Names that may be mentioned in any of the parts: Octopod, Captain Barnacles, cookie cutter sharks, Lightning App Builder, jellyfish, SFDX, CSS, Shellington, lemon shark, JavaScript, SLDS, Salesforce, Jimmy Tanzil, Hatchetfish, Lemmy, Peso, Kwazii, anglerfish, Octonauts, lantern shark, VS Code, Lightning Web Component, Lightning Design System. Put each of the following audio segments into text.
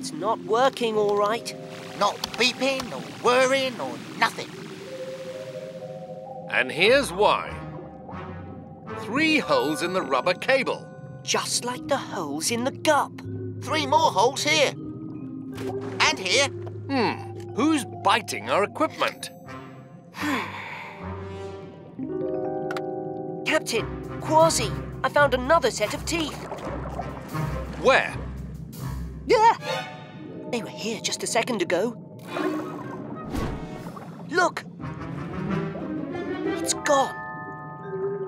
It's not working all right. Not beeping or whirring or nothing. And here's why. 3 holes in the rubber cable. Just like the holes in the gup. 3 more holes here. And here. Who's biting our equipment? Captain, Kwazii, I found another set of teeth. Where? Yeah. They were here just a second ago. Look! It's gone.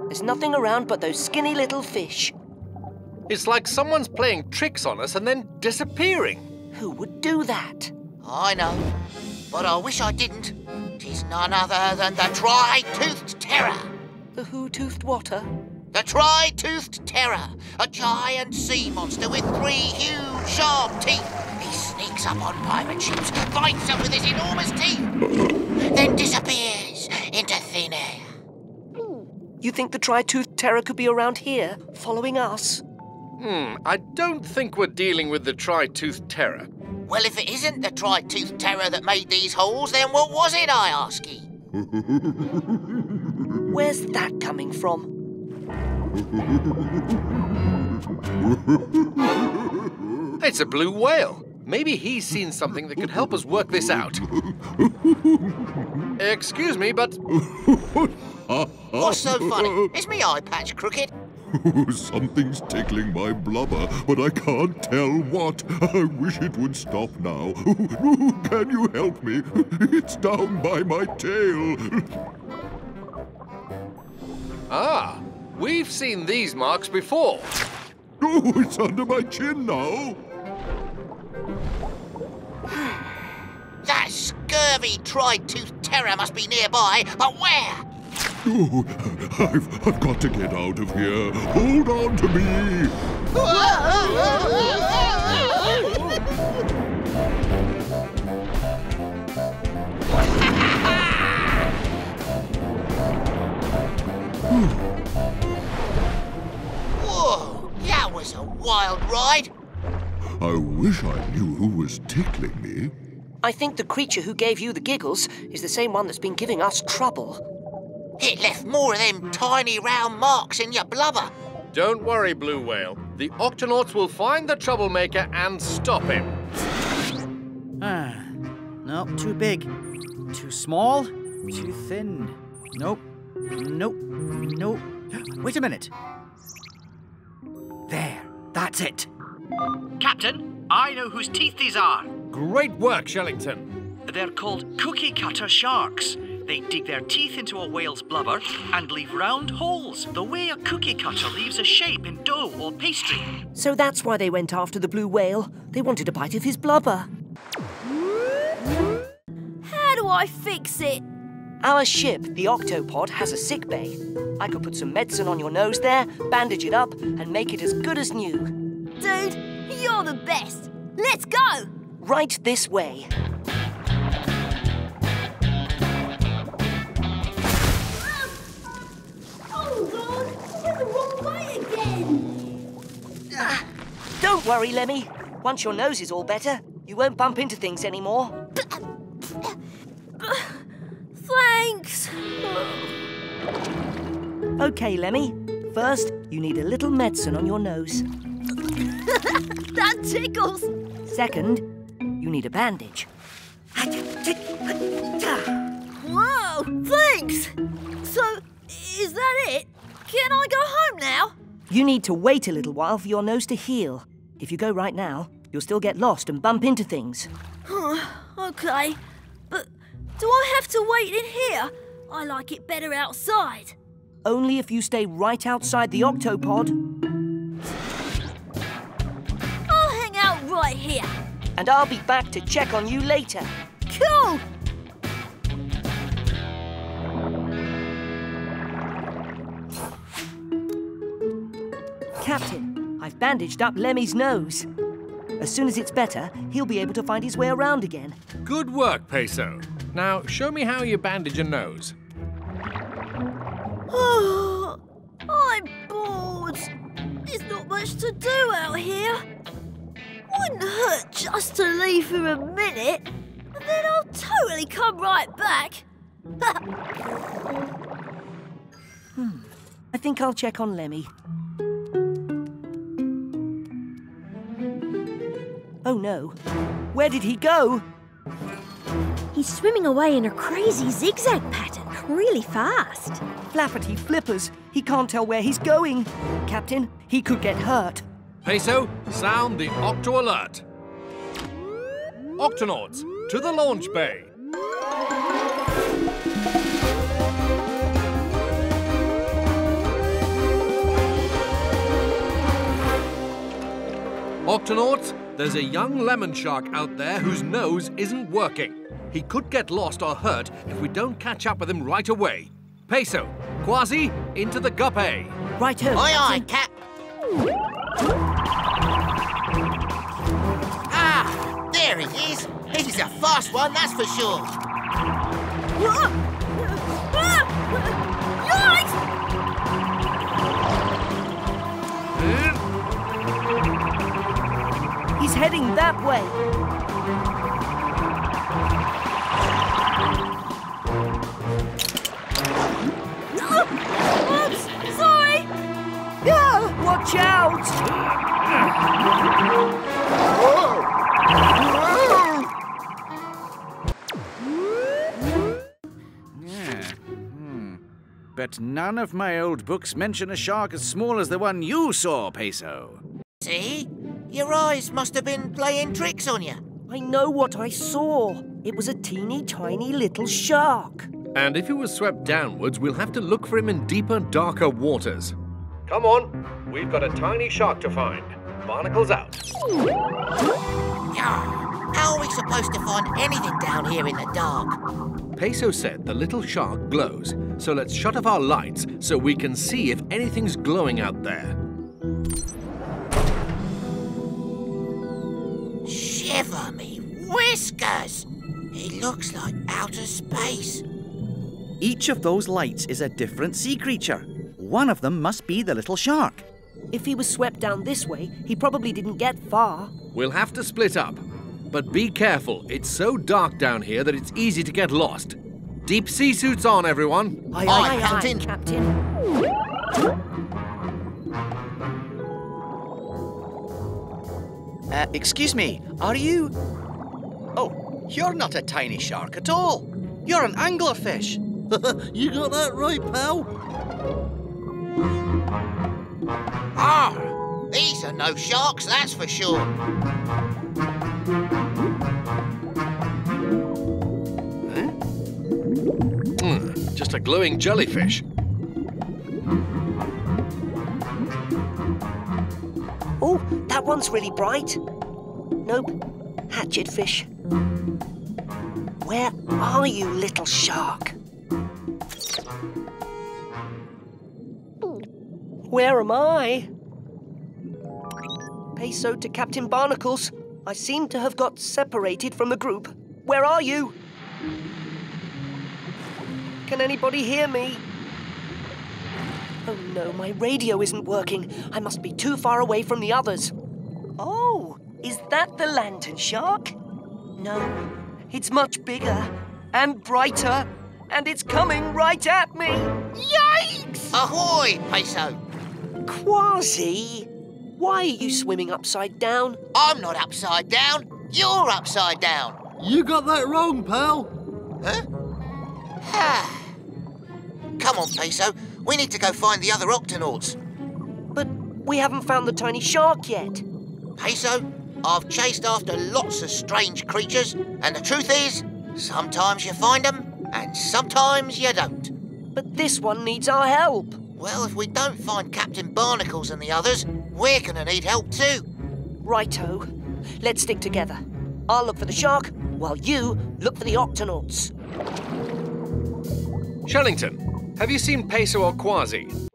There's nothing around but those skinny little fish. It's like someone's playing tricks on us and then disappearing. Who would do that? I know, but I wish I didn't. 'Tis none other than the dry-toothed terror. The who-toothed water? The dry-toothed terror, a giant sea monster with 3 huge, sharp teeth. He sneaks up on pirate ships, bites them with his enormous teeth, then disappears into thin air. You think the Tri-Toothed Terror could be around here, following us? I don't think we're dealing with the Tri-Toothed Terror. Well, if it isn't the Tri-Toothed Terror that made these holes, then what was it, I ask ye? Where's that coming from? It's a blue whale. Maybe he's seen something that could help us work this out. Excuse me, but... What's so funny? Is me eye patch crooked? Something's tickling my blubber, but I can't tell what. I wish it would stop now. Can you help me? It's down by my tail. Ah, we've seen these marks before. Oh, it's under my chin now. That scurvy tri-toothed terror must be nearby, but where? Oh, I've got to get out of here. Hold on to me. Whoa, that was a wild ride. I wish I knew who was tickling me. I think the creature who gave you the giggles is the same one that's been giving us trouble. It left more of them tiny round marks in your blubber. Don't worry, Blue Whale. The Octonauts will find the troublemaker and stop him. Nope, too big. Too small. Too thin. Nope. Nope. Nope. Wait a minute. There. That's it. Captain, I know whose teeth these are. Great work, Shellington. They're called cookie cutter sharks. They dig their teeth into a whale's blubber and leave round holes, the way a cookie cutter leaves a shape in dough or pastry. So that's why they went after the blue whale. They wanted a bite of his blubber. How do I fix it? Our ship, the Octopod, has a sick bay. I could put some medicine on your nose there, bandage it up, and make it as good as new. Dude, you're the best. Let's go! Right this way. Oh, God! You're the wrong way again! Don't worry, Lemmy. Once your nose is all better, you won't bump into things anymore. Thanks! OK, Lemmy. First, you need a little medicine on your nose. That tickles! Second, you need a bandage. Whoa, thanks! So, is that it? Can I go home now? You need to wait a little while for your nose to heal. If you go right now, you'll still get lost and bump into things. OK, but do I have to wait in here? I like it better outside. Only if you stay right outside the Octopod. I'll hang out right here. And I'll be back to check on you later. Cool! Captain, I've bandaged up Lemmy's nose. As soon as it's better, he'll be able to find his way around again. Good work, Peso. Now, show me how you bandage a nose. Oh, I'm bored. There's not much to do out here. wouldn't hurt just to leave for a minute, and then I'll totally come right back. I think I'll check on Lemmy. Oh no, where did he go? He's swimming away in a crazy zigzag pattern, really fast. Flappity flippers, he can't tell where he's going. Captain, he could get hurt. Peso, sound the octo alert. Octonauts, to the launch bay. Octonauts, there's a young lemon shark out there whose nose isn't working. He could get lost or hurt if we don't catch up with him right away. Peso, Kwazii, into the guppy. Righto. Aye, aye, Cap. Ah, there he is. He's a fast one, that's for sure. Yikes! He's heading that way. Oh, oops, sorry. Yeah, watch out. But none of my old books mention a shark as small as the one you saw, Peso. See? Your eyes must have been playing tricks on you. I know what I saw. It was a teeny tiny little shark. And if he was swept downwards, we'll have to look for him in deeper, darker waters. Come on, we've got a tiny shark to find. Barnacles out. How are we supposed to find anything down here in the dark? Peso said the little shark glows, so let's shut off our lights so we can see if anything's glowing out there. Shiver me whiskers! It looks like outer space. Each of those lights is a different sea creature. One of them must be the little shark. If he was swept down this way, he probably didn't get far. We'll have to split up. But be careful. It's so dark down here that it's easy to get lost. Deep sea suits on, everyone. Aye, aye, aye, Captain. Aye, Captain. Excuse me, are you... Oh, you're not a tiny shark at all. You're an anglerfish. You got that right, pal. Ah, these are no sharks, that's for sure. Huh? Just a glowing jellyfish. Oh, that one's really bright. Nope, hatchetfish. Where are you, little shark? Where am I? Peso to Captain Barnacles. I seem to have got separated from the group. Where are you? Can anybody hear me? Oh no, my radio isn't working. I must be too far away from the others. Oh, is that the lantern shark? No, it's much bigger and brighter, and it's coming right at me. Yikes! Ahoy, Peso! Kwazii, why are you swimming upside down? I'm not upside down. You're upside down. You got that wrong, pal. Huh? Come on, Peso. We need to go find the other Octonauts. But we haven't found the tiny shark yet. Peso, I've chased after lots of strange creatures, and the truth is, sometimes you find them, and sometimes you don't. But this one needs our help. Well, if we don't find Captain Barnacles and the others, we're going to need help too. Righto. Let's stick together. I'll look for the shark, while you look for the Octonauts. Shellington. Have you seen Peso or Kwazii?